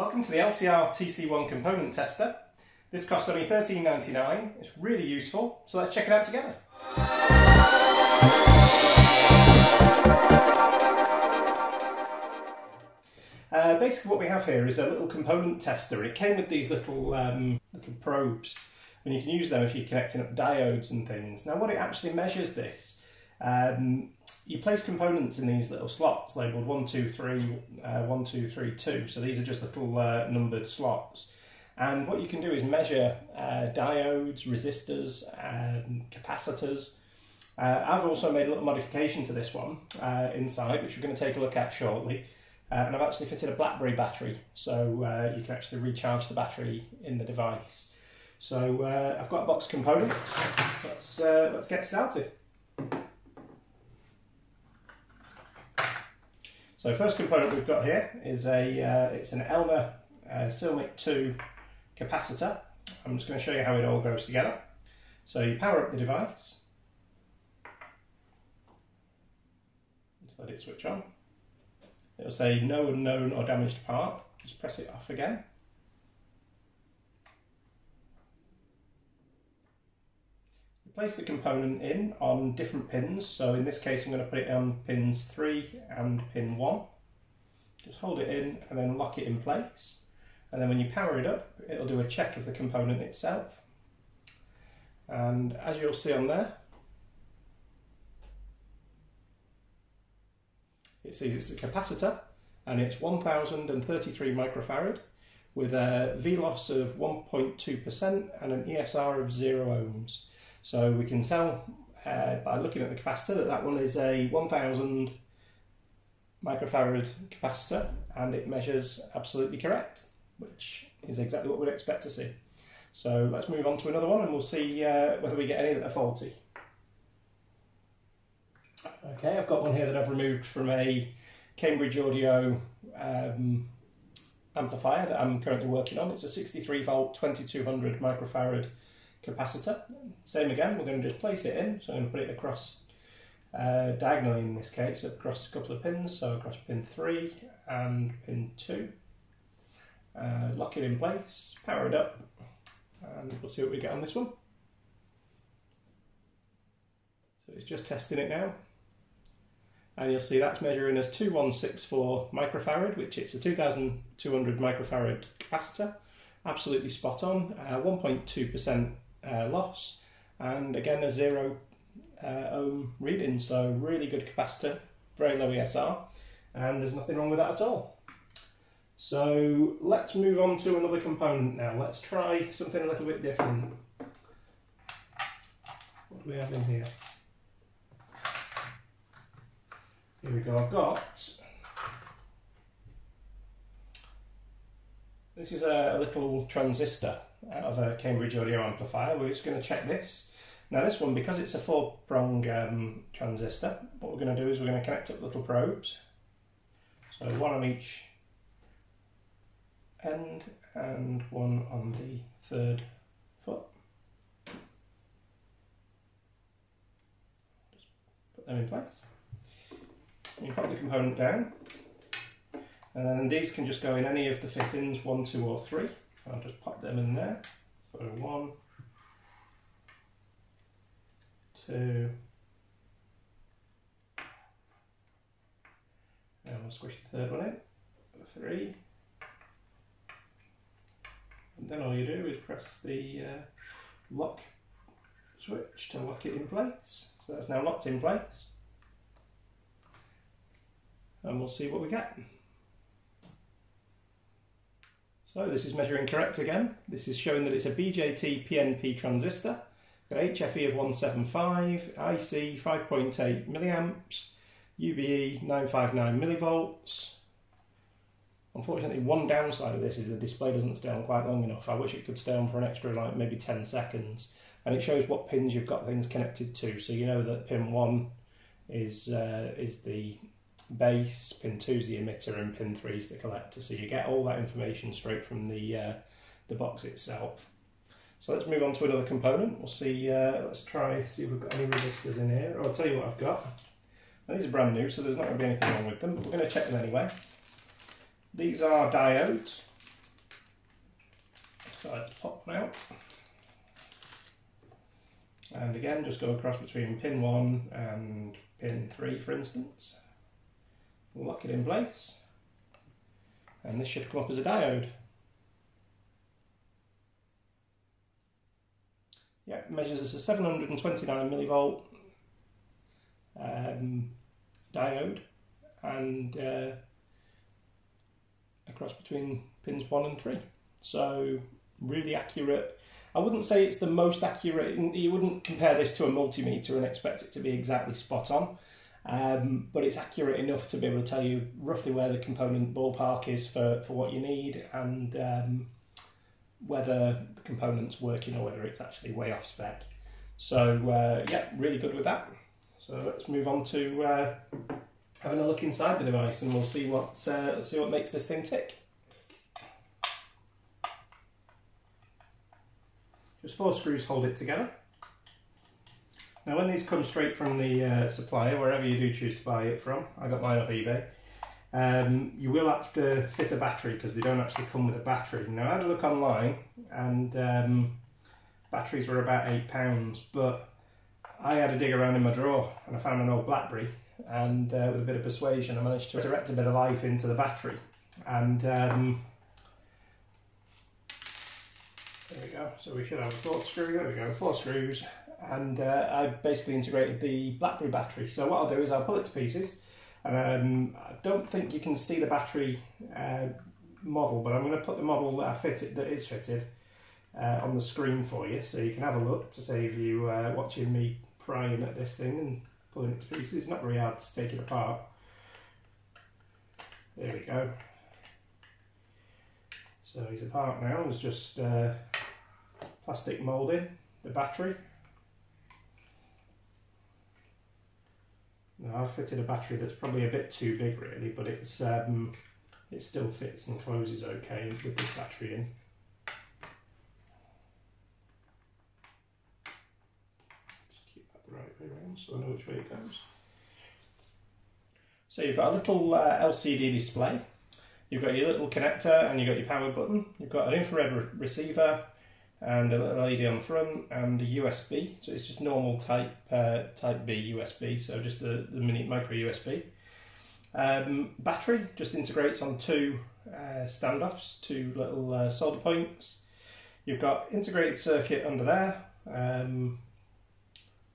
Welcome to the LCR TC1 component tester. This cost only $13.99. It's really useful, so let's check it out together. Basically what we have here is a little component tester. It came with these little probes, and you can use them if you're connecting up diodes and things. Now what it actually measures this, you place components in these little slots labelled 1, 2, 3, 1, 2, 3, 2. So these are just little numbered slots. And what you can do is measure diodes, resistors, capacitors. I've also made a little modification to this one inside, which we're going to take a look at shortly. And I've actually fitted a BlackBerry battery, so you can actually recharge the battery in the device. So I've got a box of components. Let's get started. So first component we've got here is an Elna Silmic 2 capacitor. I'm just going to show you how it all goes together. So you power up the device. Just let it switch on. It'll say no unknown or damaged part. Just press it off again. Place the component in on different pins, so in this case I'm going to put it on pins 3 and pin 1. Just hold it in and then lock it in place, and then when you power it up it'll do a check of the component itself, and as you'll see on there it says it's a capacitor and it's 1033 microfarad with a VLOS of 1.2% and an ESR of 0 ohms. So we can tell by looking at the capacitor that that one is a 1000 microfarad capacitor, and it measures absolutely correct, which is exactly what we'd expect to see. So let's move on to another one and we'll see whether we get any that are faulty. Okay, I've got one here that I've removed from a Cambridge Audio amplifier that I'm currently working on. It's a 63 volt 2200 microfarad capacitor. Same again, we're going to just place it in, so I'm going to put it across diagonally in this case, across a couple of pins, so across pin 3 and pin 2. Lock it in place, power it up, and we'll see what we get on this one. So it's just testing it now, and you'll see that's measuring as 2164 microfarad, which it's a 2200 microfarad capacitor. Absolutely spot on, 1.2% loss, and again a 0 ohm reading, so really good capacitor, very low ESR, and there's nothing wrong with that at all. So let's move on to another component now. Let's try something a little bit different. What do we have in here? Here we go, I've got... This is a little transistor out of a Cambridge Audio amplifier. We're just going to check this. Now this one, because it's a 4-prong transistor, what we're going to do is we're going to connect up little probes. So one on each end and one on the third foot. Just put them in place. You pop the component down. And then these can just go in any of the fittings, 1, 2 or 3. I'll just pop them in there. So 1, 2, and we'll squish the third one in, 3. And then all you do is press the lock switch to lock it in place. So that's now locked in place. And we'll see what we get. So this is measuring correct again. This is showing that it's a BJT PNP transistor. Got HFE of 175, IC 5.8 milliamps, UBE 959 millivolts. Unfortunately, one downside of this is the display doesn't stay on quite long enough. I wish it could stay on for an extra, like, maybe 10 seconds. And it shows what pins you've got things connected to. So you know that pin 1 is the base, pin 2 is the emitter, and pin 3 is the collector. So you get all that information straight from the box itself. So let's move on to another component. We'll see. Let's try see if we've got any resistors in here. Or I'll tell you what I've got. Now, these are brand new, so there's not going to be anything wrong with them, but we're going to check them anyway. These are diodes, So I pop that out. And again, just go across between pin 1 and pin 3, for instance. Lock it in place. And this should come up as a diode. Yeah, it measures as a 729 millivolt diode. And across between pins 1 and 3. So, really accurate. I wouldn't say it's the most accurate. You wouldn't compare this to a multimeter and expect it to be exactly spot on, but it's accurate enough to be able to tell you roughly where the component ballpark is for what you need, and whether the component's working or whether it's actually way off spec. So yeah, really good with that. So let's move on to having a look inside the device, and we'll see what makes this thing tick. Just 4 screws hold it together. Now, when these come straight from the supplier, wherever you do choose to buy it from, I got mine off eBay, you will have to fit a battery because they don't actually come with a battery. Now, I had a look online, and batteries were about £8, but I had a dig around in my drawer and I found an old BlackBerry, and with a bit of persuasion I managed to resurrect a bit of life into the battery. And there we go, so we should have a 4th screw, there we go, 4 screws, and I basically integrated the BlackBerry battery. So what I'll do is I'll pull it to pieces, and I don't think you can see the battery model, but I'm going to put the model that is fitted on the screen for you, so you can have a look to save you watching me prying at this thing and pulling it to pieces. It's not very hard to take it apart. There we go. So he's apart now. There's just plastic moulding, the battery. Now, I've fitted a battery that's probably a bit too big really, but it's it still fits and closes okay with this battery in. Just keep that the right way around so I know which way it goes. So you've got a little LCD display. You've got your little connector and you've got your power button. You've got an infrared receiver and a little LED on the front and a USB. So it's just normal type B USB, so just the mini micro USB. Battery just integrates on 2 standoffs, 2 little solder points. You've got integrated circuit under there.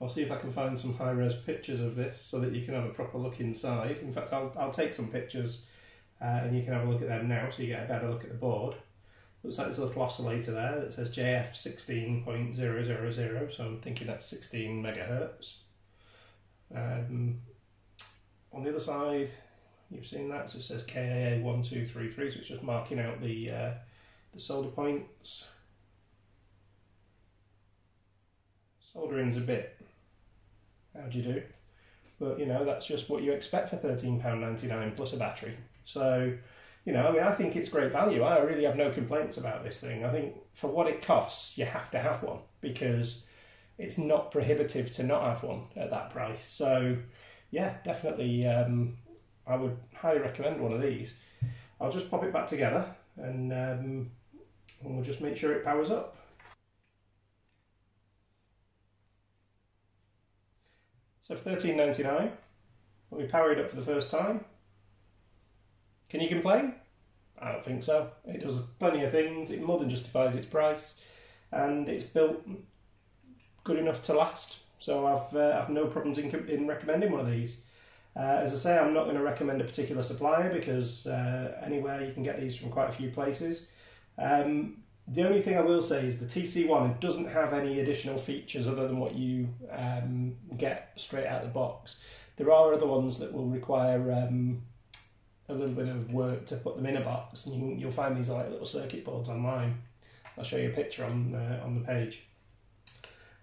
I'll see if I can find some high-res pictures of this so that you can have a proper look inside. In fact, I'll take some pictures. And you can have a look at them now, so you get a better look at the board. Looks like there's a little oscillator there that says JF 16.000, so I'm thinking that's 16 megahertz. On the other side, you've seen that, so it says KAA1233, so it's just marking out the solder points. Soldering's a bit, how do you do? But you know, that's just what you expect for £13.99 plus a battery. So, you know, I mean, I think it's great value. I really have no complaints about this thing. I think for what it costs, you have to have one, because it's not prohibitive to not have one at that price. So, yeah, definitely, I would highly recommend one of these. I'll just pop it back together, and we'll just make sure it powers up. So for £13.99, we power it up for the first time. Can you complain? I don't think so. It does plenty of things, it more than justifies its price, and it's built good enough to last, so I've no problems in recommending one of these. As I say, I'm not going to recommend a particular supplier, because anywhere you can get these from quite a few places. The only thing I will say is the TC1 doesn't have any additional features other than what you get straight out of the box. There are other ones that will require a little bit of work to put them in a box, and you'll find these like little circuit boards online. I'll show you a picture on the page.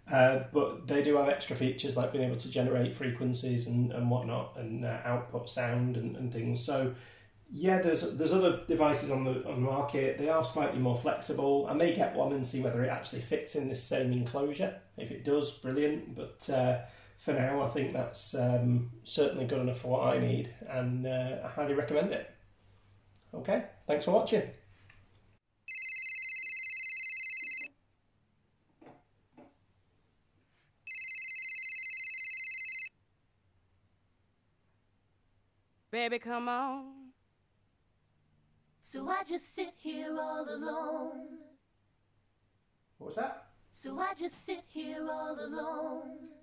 But they do have extra features like being able to generate frequencies and whatnot, and output sound and things. So yeah, there's other devices on the market. They are slightly more flexible. I may get one and see whether it actually fits in this same enclosure. If it does, brilliant. But for now, I think that's certainly good enough for what I need, and I highly recommend it. Okay, thanks for watching. Baby, come on. So I just sit here all alone. What was that? So I just sit here all alone.